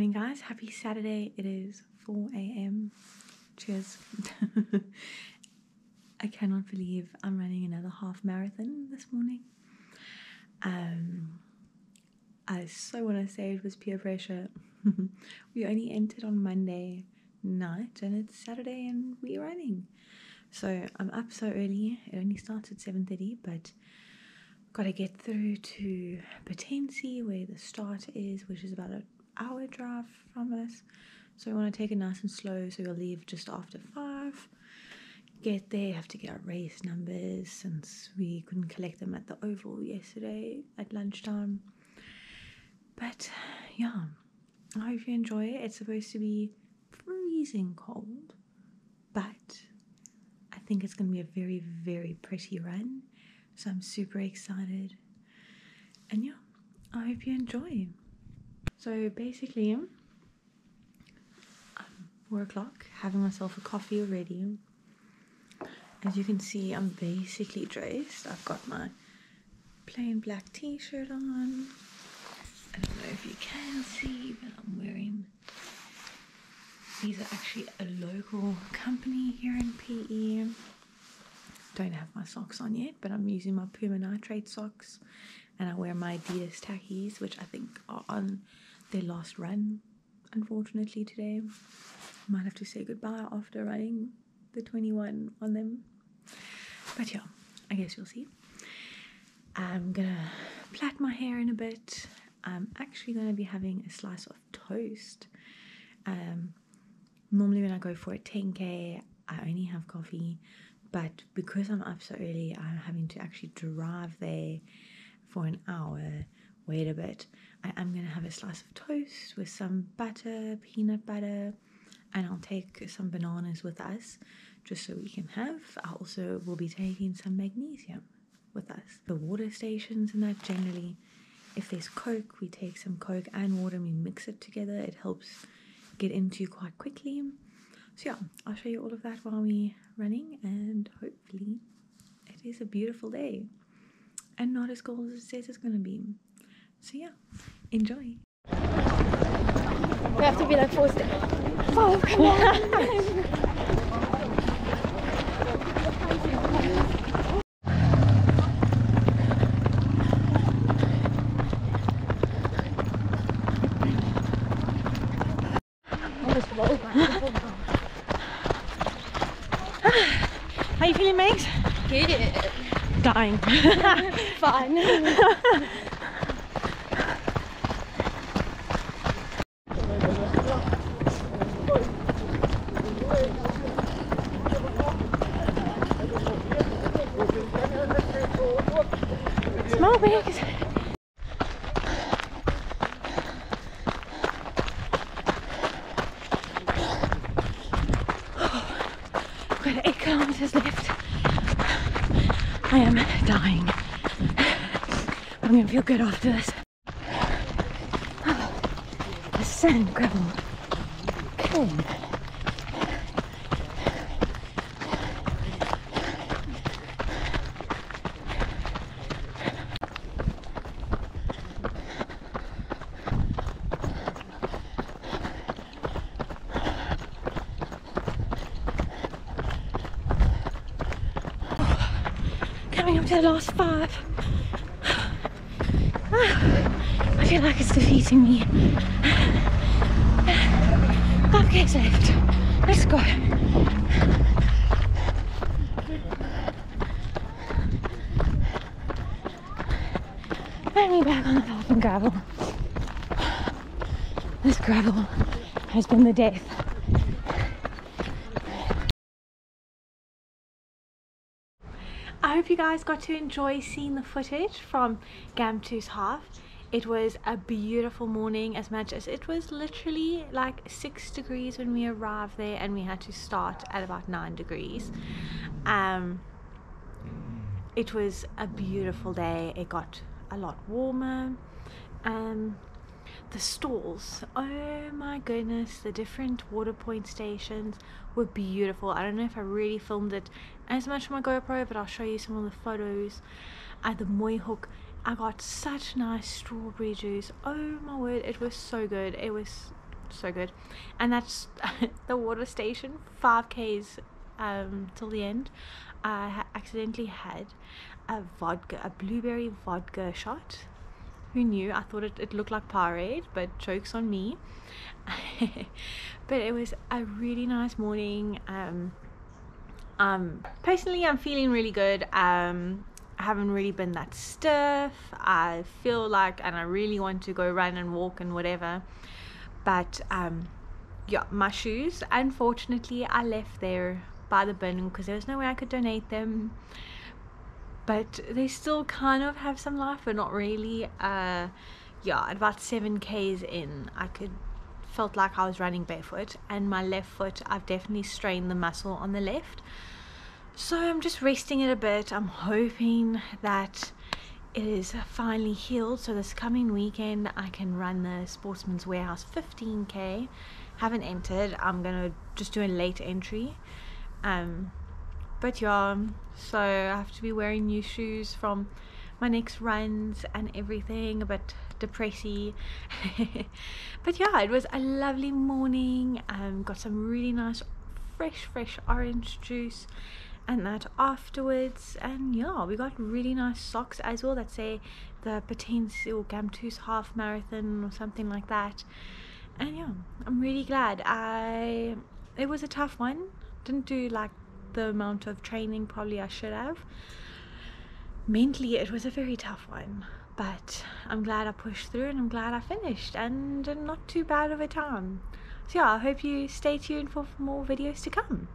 morning, guys. Happy Saturday. It is 4 a.m. Cheers. I cannot believe I'm running another half marathon this morning. I so want to say it was peer pressure. We only entered on Monday night and it's Saturday and we're running. So I'm up so early. It only starts at 7:30, but gotta get through to Potensi where the start is, which is about an hour drive from us. So we want to take it nice and slow, so we'll leave just after 5. Get there, have to get our race numbers since we couldn't collect them at the Oval yesterday at lunchtime. But yeah, I hope you enjoy it. It's supposed to be freezing cold, but I think it's going to be a very, very pretty run. So I'm super excited. And yeah, I hope you enjoy. So basically, 4 o'clock, having myself a coffee already. As you can see, I'm basically dressed. I've got my plain black t-shirt on. I don't know if you can see, but I'm wearing... These are actually a local company here in PE. Don't have my socks on yet, but I'm using my Puma Nitrate socks. And I wear my Adidas tackies, which I think are on their last run, unfortunately, today. Might have to say goodbye after running the 21 on them. But yeah, I guess you'll see. I'm gonna plait my hair in a bit. I'm actually gonna be having a slice of toast. Normally when I go for a 10k, I only have coffee, but because I'm up so early, I'm having to actually drive there for an hour, wait a bit. I am gonna have a slice of toast with some butter, peanut butter, and I'll take some bananas with us just so we can have. I also will be taking some magnesium with us. The water stations and that, generally, if there's Coke, we take some Coke and water and we mix it together. It helps get into quite quickly. So yeah, I'll show you all of that while we're running, and hopefully it is a beautiful day and not as cold as it says it's going to be. So yeah, enjoy. We have to be like forced to... Oh, come on. How you feeling, Megs? Good. Dying. Fun. We've got 8 kilometers left. I am dying. I'm gonna feel good after this. Oh, the sand gravel. Clean. The last 5. I feel like it's defeating me. 5k's left. Let's go. Let me back on the fucking gravel. This gravel has been the death. I hope you guys got to enjoy seeing the footage from Gamtoos half. It was a beautiful morning, as much as it was literally like 6 degrees when we arrived there, and we had to start at about 9 degrees. It was a beautiful day. It got a lot warmer. The stalls, oh my goodness, the different water point stations were beautiful. I don't know if I really filmed it as much on my GoPro, but I'll show you some of the photos. At the Moyhook, I got such nice strawberry juice. Oh my word, it was so good. It was so good. And that's the water station, 5 km till the end. I accidentally had a blueberry vodka shot. Who knew? I thought it looked like Powerade, but joke's on me. But it was a really nice morning. Personally, I'm feeling really good. I haven't really been that stiff. I feel like, and I really want to go run and walk and whatever. But yeah, my shoes, unfortunately, I left there by the bin because there was no way I could donate them. But they still kind of have some life, but not really. Yeah, at about 7 km in, I felt like I was running barefoot, and my left foot, I've definitely strained the muscle on the left. So I'm just resting it a bit. I'm hoping that it is finally healed. So this coming weekend, I can run the Sportsman's Warehouse 15 km. Haven't entered. I'm gonna just do a late entry. But yeah, so I have to be wearing new shoes from my next runs and everything, a bit depressy. But yeah, it was a lovely morning. Got some really nice fresh orange juice and that afterwards. And yeah, we got really nice socks as well that say the potential Gamtoos half marathon or something like that. And yeah, I'm really glad. It was a tough one. Didn't do like the amount of training probably I should have. Mentally it was a very tough one, but I'm glad I pushed through, and I'm glad I finished, and not too bad of a time. So yeah, I hope you stay tuned for more videos to come.